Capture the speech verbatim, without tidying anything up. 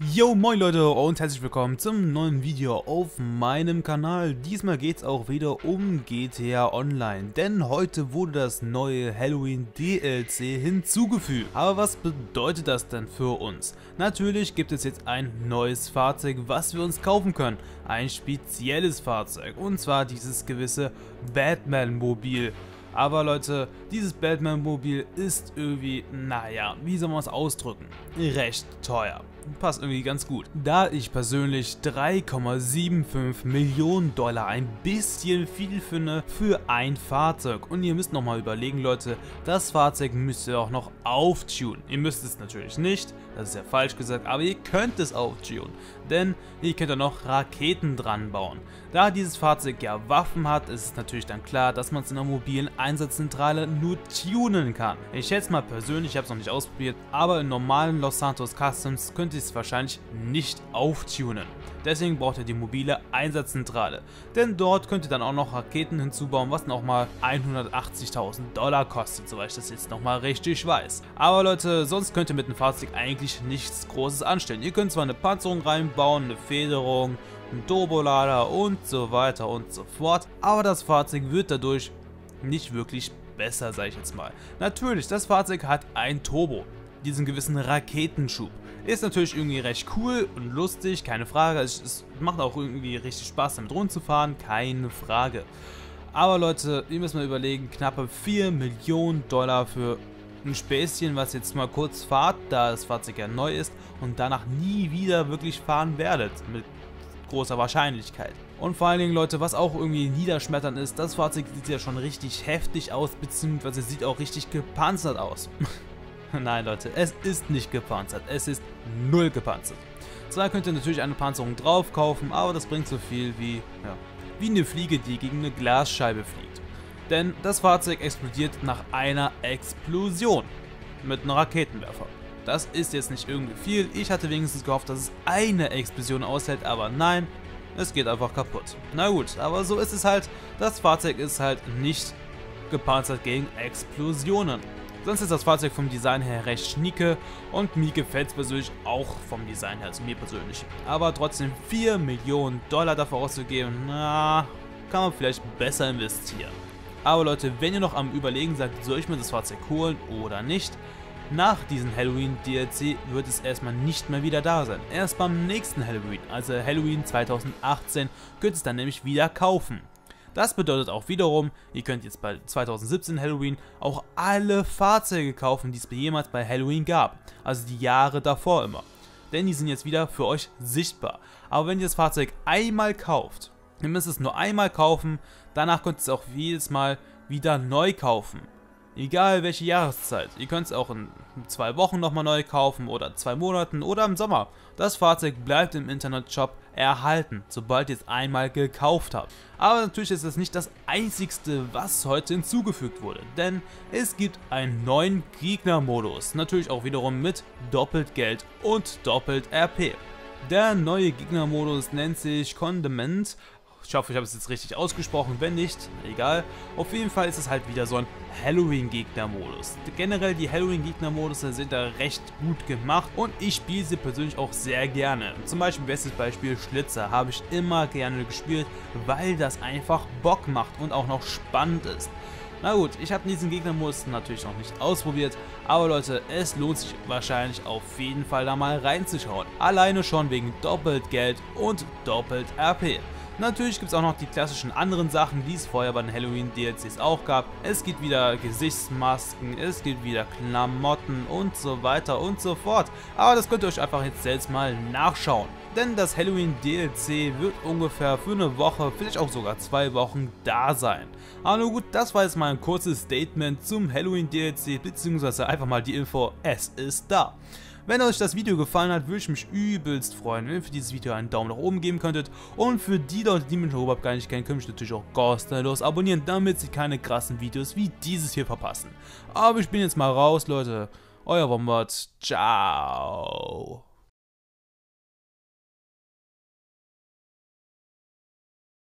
Yo, moin Leute und herzlich willkommen zum neuen Video auf meinem Kanal. Diesmal geht es auch wieder um G T A Online, denn heute wurde das neue Halloween D L C hinzugefügt. Aber was bedeutet das denn für uns? Natürlich gibt es jetzt ein neues Fahrzeug, was wir uns kaufen können. Ein spezielles Fahrzeug, und zwar dieses gewisse Batman-Mobil. Aber Leute, dieses Batman-Mobil ist irgendwie, naja, wie soll man es ausdrücken, recht teuer. Passt irgendwie ganz gut. Da ich persönlich drei Komma fünfundsiebzig Millionen Dollar ein bisschen viel finde für ein Fahrzeug. Und ihr müsst nochmal überlegen, Leute, das Fahrzeug müsst ihr auch noch auftunen. Ihr müsst es natürlich nicht, das ist ja falsch gesagt, aber ihr könnt es auftunen. Denn ihr könnt auch noch Raketen dran bauen. Da dieses Fahrzeug ja Waffen hat, ist es natürlich dann klar, dass man es in der mobilen Einsatzzentrale nur tunen kann. Ich schätze mal persönlich, ich habe es noch nicht ausprobiert, aber im normalen Los Santos Customs könnt ihr es wahrscheinlich nicht auftunen. Deswegen braucht ihr die mobile Einsatzzentrale, denn dort könnt ihr dann auch noch Raketen hinzubauen, was nochmal hundertachtzigtausend Dollar kostet, soweit ich das jetzt nochmal richtig weiß. Aber Leute, sonst könnt ihr mit dem Fahrzeug eigentlich nichts Großes anstellen. Ihr könnt zwar eine Panzerung reinbauen, eine Federung, einen Turbolader und so weiter und so fort, aber das Fahrzeug wird dadurch nicht wirklich besser, sage ich jetzt mal. Natürlich, das Fahrzeug hat ein Turbo, diesen gewissen Raketenschub. Ist natürlich irgendwie recht cool und lustig, keine Frage. Es, es macht auch irgendwie richtig Spaß, damit rumzufahren, keine Frage. Aber Leute, ihr müsst mal überlegen, knappe vier Millionen Dollar für ein Späßchen, was jetzt mal kurz fahrt, da das Fahrzeug ja neu ist und danach nie wieder wirklich fahren werdet, mit großer Wahrscheinlichkeit. Und vor allen Dingen, Leute, was auch irgendwie niederschmetternd ist, das Fahrzeug sieht ja schon richtig heftig aus, beziehungsweise sieht auch richtig gepanzert aus. Nein, Leute, es ist nicht gepanzert, es ist null gepanzert. Zwar könnt ihr natürlich eine Panzerung drauf kaufen, aber das bringt so viel wie, ja, wie eine Fliege, die gegen eine Glasscheibe fliegt. Denn das Fahrzeug explodiert nach einer Explosion mit einem Raketenwerfer. Das ist jetzt nicht irgendwie viel, ich hatte wenigstens gehofft, dass es eine Explosion aushält, aber nein, es geht einfach kaputt. Na gut, aber so ist es halt, das Fahrzeug ist halt nicht gepanzert gegen Explosionen. Sonst ist das Fahrzeug vom Design her recht schnieke und mir gefällt es persönlich auch vom Design her, also mir persönlich. Aber trotzdem vier Millionen Dollar dafür auszugeben, na, kann man vielleicht besser investieren. Aber Leute, wenn ihr noch am Überlegen seid, soll ich mir das Fahrzeug holen oder nicht, nach diesem Halloween D L C wird es erstmal nicht mehr wieder da sein. Erst beim nächsten Halloween, also Halloween zweitausendachtzehn, könnt ihr es dann nämlich wieder kaufen. Das bedeutet auch wiederum, ihr könnt jetzt bei zweitausendsiebzehn Halloween auch alle Fahrzeuge kaufen, die es jemals bei Halloween gab. Also die Jahre davor immer. Denn die sind jetzt wieder für euch sichtbar. Aber wenn ihr das Fahrzeug einmal kauft, ihr müsst es nur einmal kaufen, danach könnt ihr es auch jedes Mal wieder neu kaufen. Egal welche Jahreszeit. Ihr könnt es auch in zwei Wochen nochmal neu kaufen oder zwei Monaten oder im Sommer. Das Fahrzeug bleibt im Internetshop erhalten, sobald ihr es einmal gekauft habt. Aber natürlich ist es nicht das einzigste, was heute hinzugefügt wurde, denn es gibt einen neuen Gegnermodus, natürlich auch wiederum mit doppelt Geld und doppelt R P. Der neue Gegnermodus nennt sich Condiment. Ich hoffe, ich habe es jetzt richtig ausgesprochen, wenn nicht, egal. Auf jeden Fall ist es halt wieder so ein Halloween-Gegner-Modus. Generell die Halloween-Gegner-Modus sind da recht gut gemacht und ich spiele sie persönlich auch sehr gerne. Zum Beispiel, bestes Beispiel, Schlitzer habe ich immer gerne gespielt, weil das einfach Bock macht und auch noch spannend ist. Na gut, ich habe diesen Gegnermodus natürlich noch nicht ausprobiert, aber Leute, es lohnt sich wahrscheinlich auf jeden Fall da mal reinzuschauen. Alleine schon wegen doppelt Geld und doppelt R P. Natürlich gibt es auch noch die klassischen anderen Sachen, die es vorher bei den Halloween D L Cs auch gab. Es gibt wieder Gesichtsmasken, es gibt wieder Klamotten und so weiter und so fort. Aber das könnt ihr euch einfach jetzt selbst mal nachschauen. Denn das Halloween D L C wird ungefähr für eine Woche, vielleicht auch sogar zwei Wochen da sein. Aber nun gut, das war jetzt mal ein kurzes Statement zum Halloween D L C, beziehungsweise einfach mal die Info, es ist da. Wenn euch das Video gefallen hat, würde ich mich übelst freuen, wenn ihr für dieses Video einen Daumen nach oben geben könntet. Und für die Leute, die mich überhaupt gar nicht kennen, könnt ihr mich natürlich auch kostenlos abonnieren, damit sie keine krassen Videos wie dieses hier verpassen. Aber ich bin jetzt mal raus, Leute. Euer Bombard. Ciao.